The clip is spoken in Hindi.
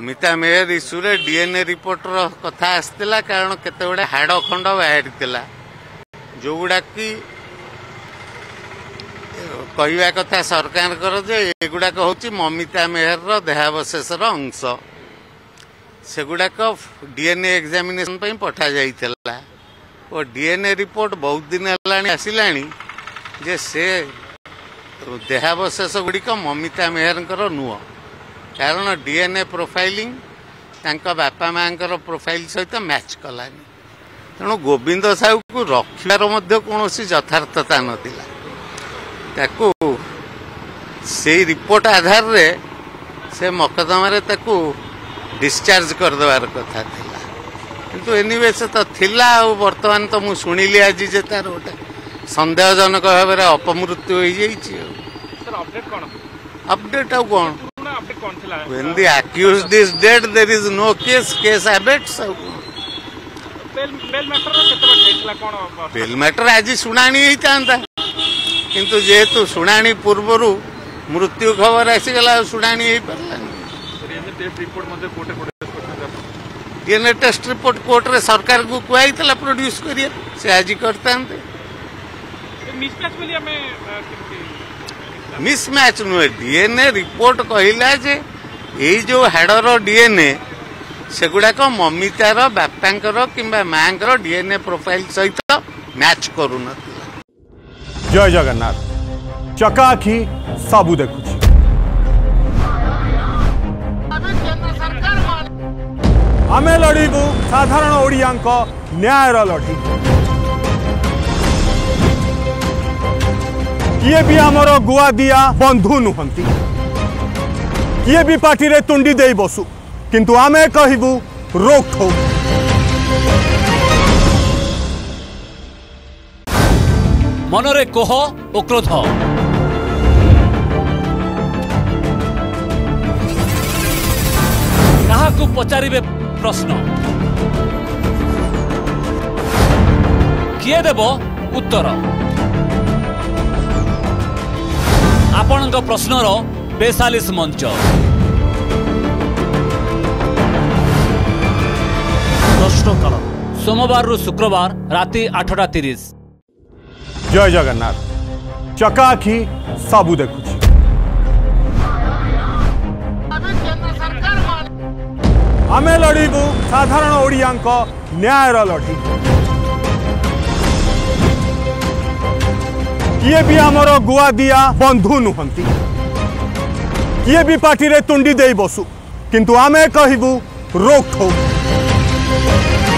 ममिता मेहर इश्यूरे डीएनए रिपोर्ट कथा आसला कारण केत गुड़ा हाड़ खंड बाहरी जो गुड़ाक कहवा कथा सरकार एगुड़ाक हूँ ममिता मेहर देहावशेष अंश सेगुड़ाक डीएनए एग्जामिनेशन पठा जाइला और डीएनए रिपोर्ट बहुत दिन है आसलानी जे से देहावशेष गुड़िक ममिता मेहर नुह कारण डीएनए प्रोफाइलिंग बापा माँ प्रोफाइल सहित मैच कलानी तेणु गोविंद साहू को रक्षार कौन यथार्थता ना से रिपोर्ट आधार रे से मकदमारे डिस्चार्ज करदेवार कथा किंतु एनीवे से तो थिला वर्तमान तो मुझे शुणिली आज जे तार गोटे सन्देहजनक भाव में अपमृत्यु हो जाइए अपडेट आउ कौन When the accused is dead, there is no case. Case abets. Bail matter आज सुनानी ही था किंतु जेहेतु सुनानी पूर्वर मृत्यु खबर आसीगला सुनानी ही पार्लानी डीएनए टेस्ट रिपोर्ट कोर्ट रे सरकार को कहला प्रोड्यूस करिए से आज करता मिसमैच नुहे डीएनए रिपोर्ट कहला जे ये जो हाड़र डीएनए सेगुड़ाक ममितार बापांकर किंबा मांकर डीएनए प्रोफाइल सहित मैच करूँ। जय जगन्नाथ चकाखी सबू देखु आमे लड़ू साधारण ओडिया न्यायर लड़ी किए भी आमर गुआ दिया बंधु नुहंती किए भी पार्टी रे तुंडी दे बसु किंतु आमे कहबू रोक ठोक। मनरे कोह ओ क्रोध काहाकू पचारिबे प्रश्न किए देब उत्तर आपण प्रश्नर बेसालीस मंच प्रश्नकाल सोमवार रु शुक्रवार राति 8:30। जय जगन्नाथ चकाखी सबू देखु आमे लड़ू साधारण ओडिया न्यायर लड़ी किए भी आमर गुआ दिया बंधु नुहंती किए भी पार्टी रे तुंडी दे बसु किंतु आमे कहबू रोक ठोक।